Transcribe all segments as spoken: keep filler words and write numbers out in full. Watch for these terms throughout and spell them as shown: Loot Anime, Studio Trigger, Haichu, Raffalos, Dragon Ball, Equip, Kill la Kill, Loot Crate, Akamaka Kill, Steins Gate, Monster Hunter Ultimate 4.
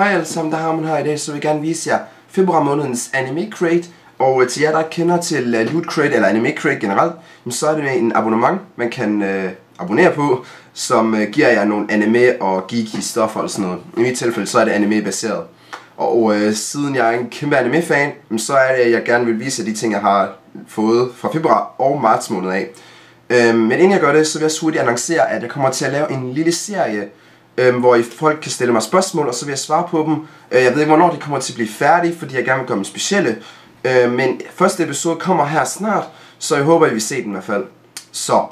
Hi allesamt, damen och herrar, så vi kan visa februari månadens Anime Crate. Og til jer, der kender til Loot Crate eller Anime Crate generelt, så er det en abonnement, man kan øh, abonnere på, som øh, giver jer nogle anime og geeky stoffer og sådan noget. I mit tilfælde, så er det anime-baseret. Og øh, siden jeg er en kæmpe anime-fan, så er det, at jeg gerne vil vise de ting, jeg har fået fra februar og marts måned af. Øh, men inden jeg gør det, så vil jeg hurtigt annoncere, at jeg kommer til at lave en lille serie, øh, hvor folk kan stille mig spørgsmål, og så vil jeg svare på dem. Øh, jeg ved ikke, hvornår de kommer til at blive færdige, fordi jeg gerne vil gøre dem specielle. Øh, men første episode kommer her snart, så jeg håber, I vil se den i hvert fald. Så,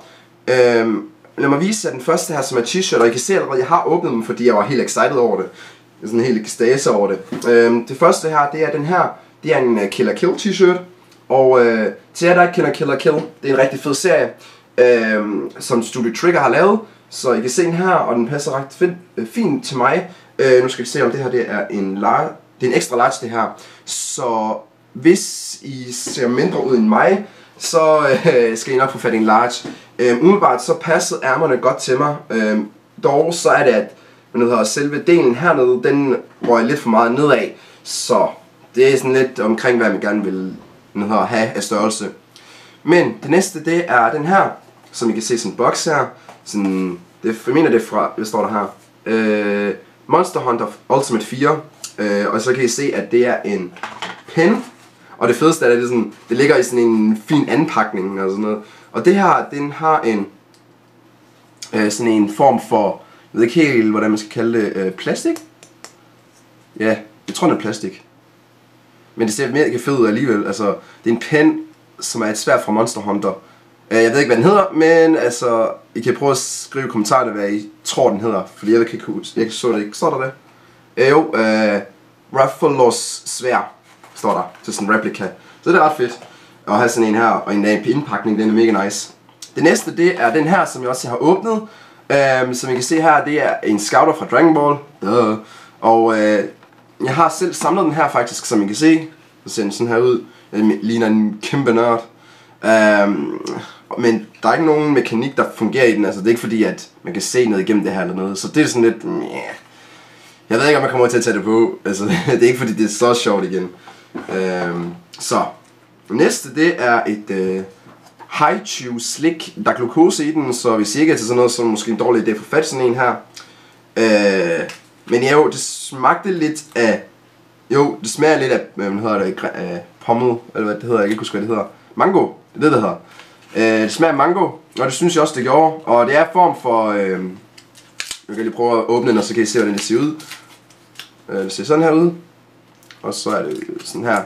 øh, lad mig vise jer den første her, som er t-shirt, og I kan se allerede, jeg har åbnet dem, fordi jeg var helt excited over det. Jeg er sådan helt ekstase over det. Øh, det første her, det er den her. Det er en uh, Kill la Kill t-shirt. Og øh, til jer, der ikke kender Kill la Kill, det er en rigtig fed serie, øh, som Studio Trigger har lavet. Så I kan se den her, og den passer ret fint, øh, fint til mig. Øh, nu skal vi se, om det her det er en large. Det er en extra large, det her. Så hvis I ser mindre ud end mig, så øh, skal I nok få fat i en large. Øh, umiddelbart så passede ærmerne godt til mig. Øh, dog så er det, at og selve delen hernede, den røg lidt for meget nedad. Så det er sådan lidt omkring, hvad man gerne vil have af størrelse. Men det næste, det er den her, som I kan se sådan en boks her. Sådan, det, jeg mener det fra, hvad står der her? Øh, Monster Hunter Ultimate fire. Øh, og så kan I se, at det er en pen. Og det fedeste er, at det, sådan, det ligger i sådan en fin anpakning og sådan noget. Og det her, den har en øh, sådan en form for, jeg ved ikke helt, hvordan man skal kalde det, øh, plastik? Ja, jeg tror, det er plastik. Men det ser mega fedt ud alligevel, altså, det er en pen, som er et sværd fra Monster Hunter. Øh, jeg ved ikke, hvad den hedder, men altså, I kan prøve at skrive i kommentarerne, hvad I tror, den hedder, fordi jeg kan ikke, jeg så det ikke. Står der det? Øh, jo, øh, Raffalos svær, står der, til sådan en replika. Så det er ret fedt at have sådan en her, og en der indpakning, den er mega nice. Det næste, det er den her, som jeg også har åbnet. Um, som I kan se her, det er en scouter fra Dragon Ball. Duh. Og uh, jeg har selv samlet den her faktisk, som I kan se. Så ser den sådan her ud. Den ligner en kæmpe nørd. Um, men der er ikke nogen mekanik, der fungerer i den. Altså det er ikke fordi, at man kan se noget igennem det her eller noget. Så det er sådan lidt, yeah. Jeg ved ikke, om jeg kommer til at tage det på. Altså det er ikke fordi, det er så sjovt igen. Um, så næste, det er et uh, Haichu slik, der er glukose i den, så hvis I ikke er til sådan noget, så er det måske en dårlig idé at få fat sådan en her. Øh, men jo, det smagte lidt af, jo, det smager lidt af, hvad hedder det, af pommel, eller hvad det hedder, jeg kan ikke huske, hvad det hedder. Mango, det er det, det hedder. Øh, det smager af mango, og det synes jeg også, det gjorde, og det er form for, øh, jeg kan lige prøve at åbne den, og så kan I se, hvordan det ser ud. Øh, det ser sådan her ud, og så er det sådan her.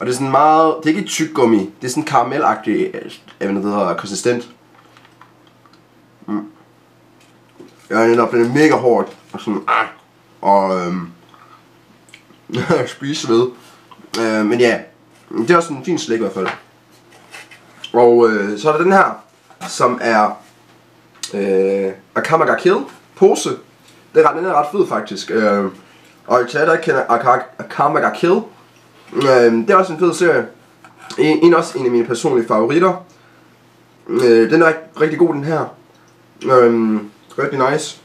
Og det er sådan meget, det er ikke tyk gummi, det er sådan karamel-agtig, jeg ved, det hedder, konsistent. Mm. Ja, netop, den er mega hård, og sådan, ah, og øhm, spise ved. Øh, men ja, det er også en fin slik i hvert fald. Og øh, så er der den her, som er øh, Akamaka Kill pose. Det er ret, den er ret fed faktisk. Øh, og i teater kender Akamaka Kill. Det er også en fed serie. En, en også en af mine personlige favoritter. Den er rigtig, rigtig god, den her. Rigtig nice.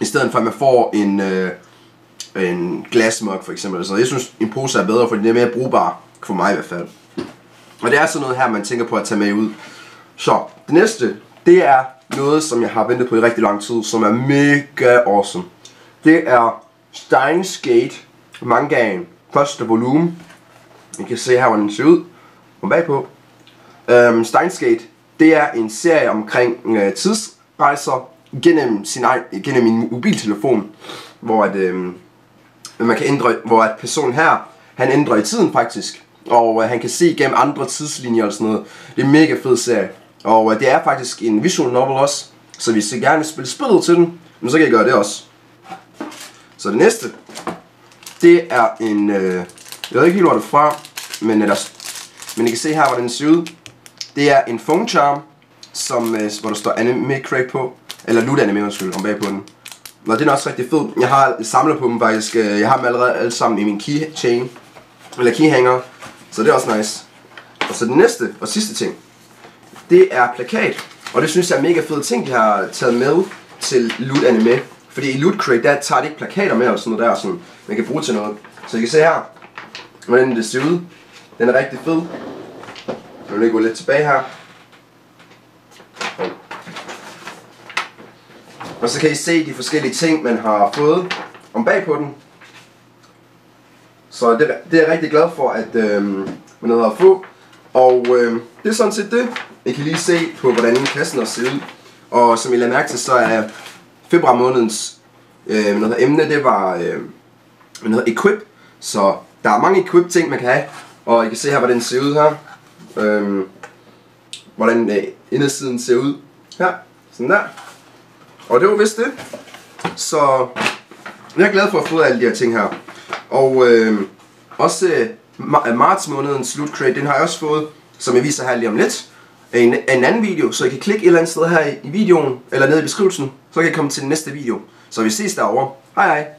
I stedet for at man får en en glasmug for eksempel. Så jeg synes en pose er bedre, for den er mere brugbar for mig i hvert fald. Og det er sådan noget her, man tænker på at tage med ud. Så det næste, det er noget, som jeg har ventet på i rigtig lang tid, som er mega awesome. Det er Steins Gate mangaen, første volumen. I kan se her, hvordan den ser ud. Kom bagpå. Øhm, Steins Gate, det er en serie omkring øh, tidsrejser gennem, sin egen, gennem min mobiltelefon, hvor at, øh, man kan ændre, hvor at personen her, han ændrer i tiden faktisk, og øh, han kan se gennem andre tidslinjer og sådan noget. Det er en mega fed serie, og øh, det er faktisk en visual novel også, så hvis I gerne vil spille spillet til den, så kan I gøre det også. Så det næste, det er en, øh, jeg ved ikke helt hvor det er fra, men, der, men I kan se her, hvordan den ser ud. Det er en phone charm, som, øh, hvor der står Anime Crate på, eller Loot Anime, undskyld, om bag på den. Og den er også rigtig fed. Jeg har samlet på dem faktisk, jeg har dem allerede alle sammen i min keychain, eller keyhanger, så det er også nice. Og så den næste og sidste ting, det er plakat, og det synes jeg er mega fed ting, jeg har taget med til Loot Anime. Fordi i Loot Crate, der tager de ikke plakater med og sådan noget der, sådan, man kan bruge til noget. Så I kan se her, hvordan det ser ud. Den er rigtig fed. Jeg vil gå lidt tilbage her. Og så kan I se de forskellige ting, man har fået om bag på den. Så det, det er jeg rigtig glad for, at øhm, man har fået. Og øhm, det er sådan set det. I kan lige se på, hvordan kassen også ser ud. Og som I lader mærke til, så er februar månedens øh, noget emne, det var øh, noget Equip. Så der er mange Equip ting, man kan have. Og I kan se her, hvordan den ser ud her. Øhm, hvordan øh, indersiden ser ud her. Sådan der. Og det var vist det. Så jeg er glad for at få alle de her ting her. Og øh, også øh, marts månedens Loot Crate, den har jeg også fået, som jeg viser her lige om lidt. En, en anden video, så I kan klikke et eller andet sted her i videoen, eller nede i beskrivelsen, så kan I komme til den næste video. Så vi ses derovre. Hej hej!